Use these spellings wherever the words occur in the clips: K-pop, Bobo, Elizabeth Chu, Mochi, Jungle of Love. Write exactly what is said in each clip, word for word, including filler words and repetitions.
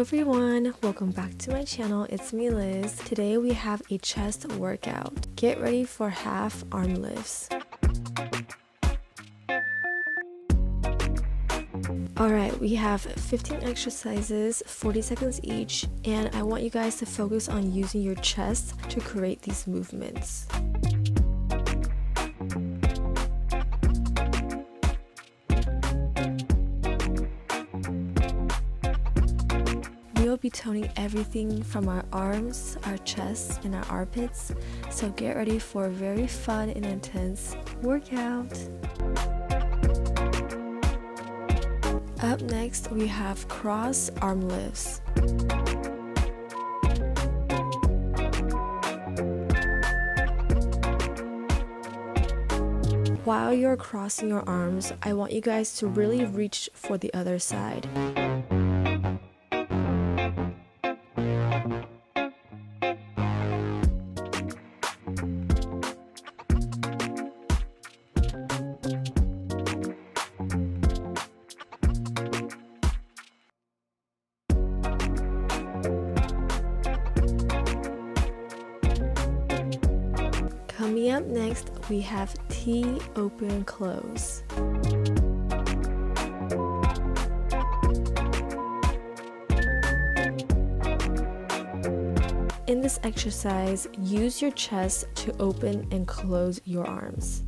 Hello everyone, welcome back to my channel. It's me, Liz. Today we have a chest workout. Get ready for half arm lifts. Alright, we have fifteen exercises, forty seconds each, and I want you guys to focus on using your chest to create these movements. We'll be toning everything from our arms, our chests, and our armpits, so get ready for a very fun and intense workout. Up next, we have cross arm lifts. While you're crossing your arms, I want you guys to really reach for the other side. Coming up next, we have T open close. In this exercise, use your chest to open and close your arms.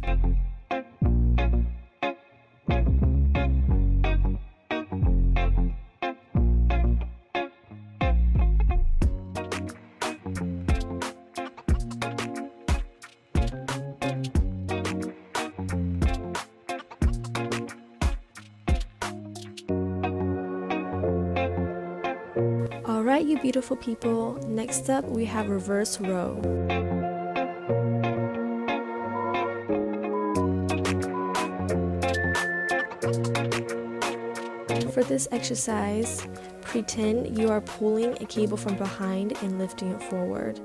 Alright, you beautiful people, next up we have reverse row. For this exercise, pretend you are pulling a cable from behind and lifting it forward.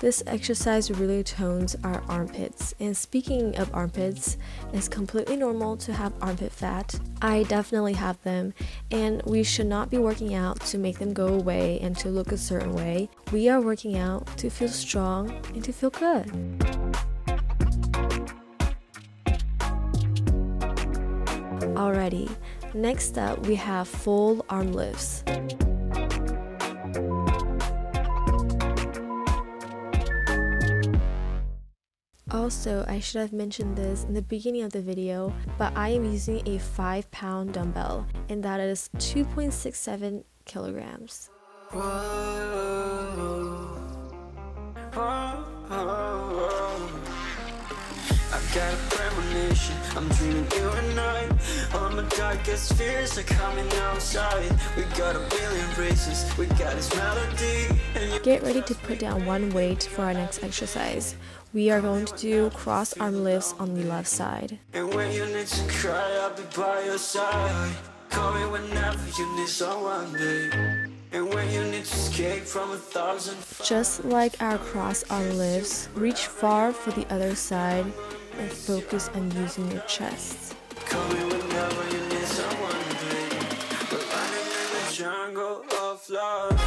This exercise really tones our armpits, and speaking of armpits, it's completely normal to have armpit fat. I definitely have them, and we should not be working out to make them go away and to look a certain way. We are working out to feel strong and to feel good. Alrighty, next up we have full arm lifts. Also, I should have mentioned this in the beginning of the video, but I am using a five pound dumbbell, and that is two point six seven kilograms. I've got a premonition, I'm dreaming you and I. All my darkest fears are coming outside. We got a billion races, we got this melody. Get ready to put down one weight for our next exercise. We are going to do cross arm lifts on the left side. And when you need to cry, I'll be by your side. Call me whenever you need someone, babe. And when you need to escape from a thousand. Just like our cross arm lifts, reach far for the other side and focus on using your chest. Call me whenever you need someone, babe. We're running in the jungle of love.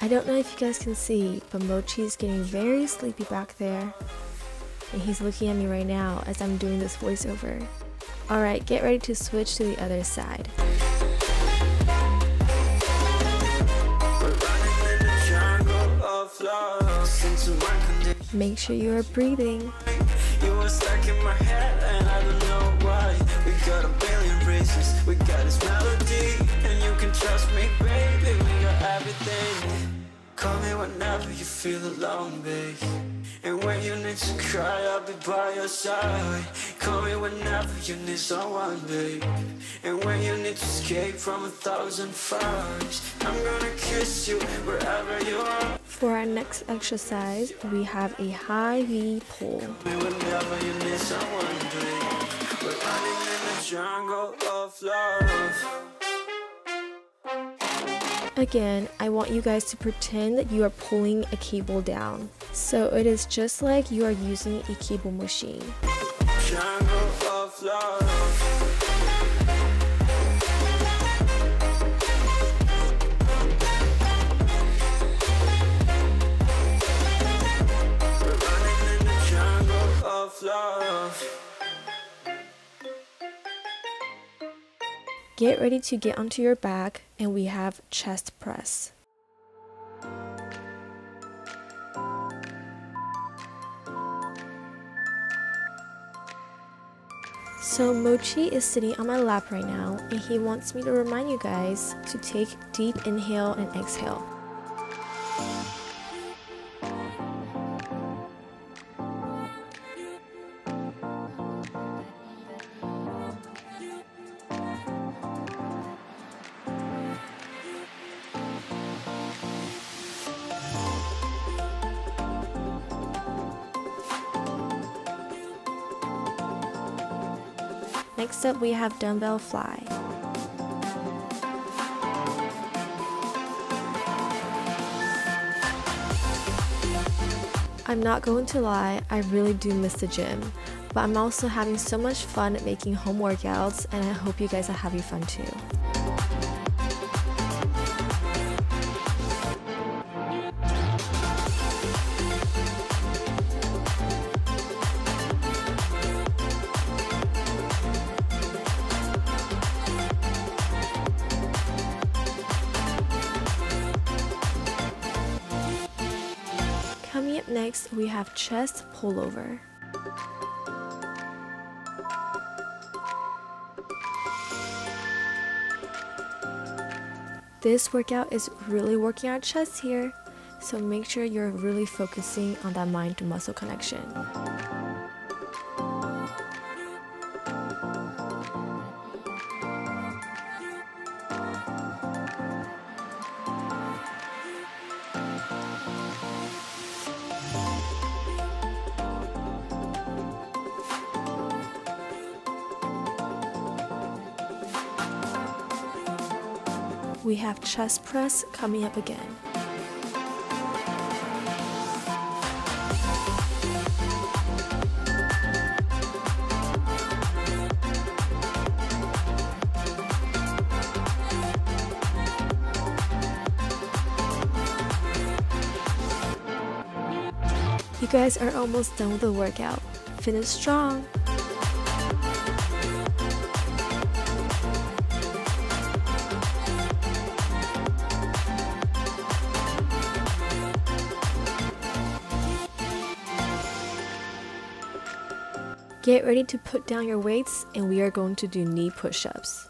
I don't know if you guys can see, but Mochi is getting very sleepy back there, and he's looking at me right now as I'm doing this voiceover. Alright, get ready to switch to the other side. Make sure you are breathing. You are stuck in my head and I don't know why. We got a billion races, we got this melody, and you can trust me, baby, we got everything. Call me whenever you feel alone, babe. And when you need to cry, I'll be by your side. Call me whenever you need someone, babe. And when you need to escape from a thousand fires, I'm gonna kiss you wherever you are. For our next exercise, we have a high V pull. Call me whenever you need someone, babe. We're running in the jungle of love. Again, I want you guys to pretend that you are pulling a cable down. So it is just like you are using a cable machine. Get ready to get onto your back, and we have chest press. So Mochi is sitting on my lap right now, and he wants me to remind you guys to take deep inhale and exhale. Next up, we have dumbbell fly. I'm not going to lie, I really do miss the gym, but I'm also having so much fun making home workouts, and I hope you guys are having fun too. Coming up next, we have chest pullover. This workout is really working our chest here, so make sure you're really focusing on that mind to muscle connection. We have chest press coming up again. You guys are almost done with the workout. Finish strong! Get ready to put down your weights, and we are going to do knee push-ups.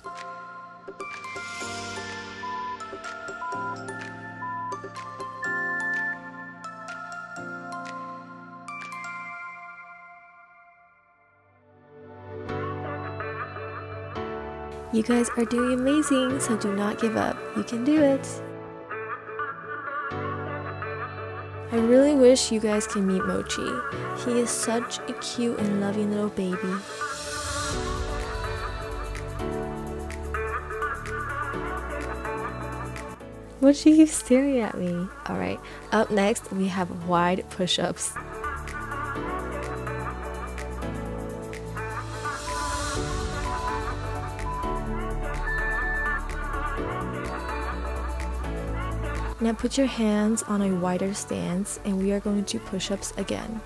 You guys are doing amazing, so do not give up. You can do it. I really wish you guys can meet Mochi. He is such a cute and loving little baby. Mochi keeps staring at me. Alright, up next we have wide push-ups. Now put your hands on a wider stance, and we are going to do push-ups again.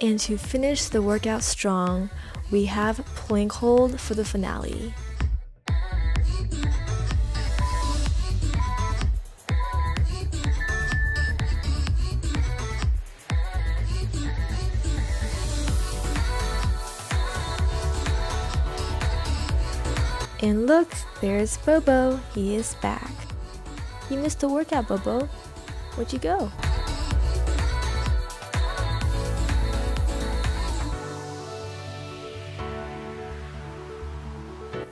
And to finish the workout strong, we have plank hold for the finale. And look, there's Bobo. He is back. You missed the workout, Bobo. Where'd you go?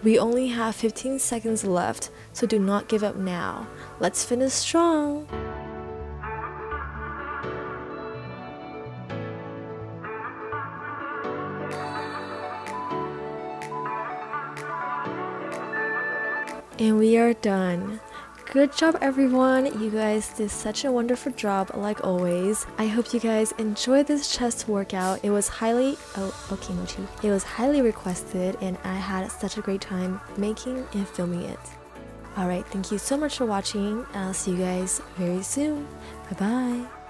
We only have fifteen seconds left, so do not give up now. Let's finish strong! And we are done. Good job everyone, you guys did such a wonderful job like always. I hope you guys enjoyed this chest workout. It was highly oh okay Mochi. It was highly requested and I had such a great time making and filming it. Alright, thank you so much for watching. I'll see you guys very soon. Bye bye.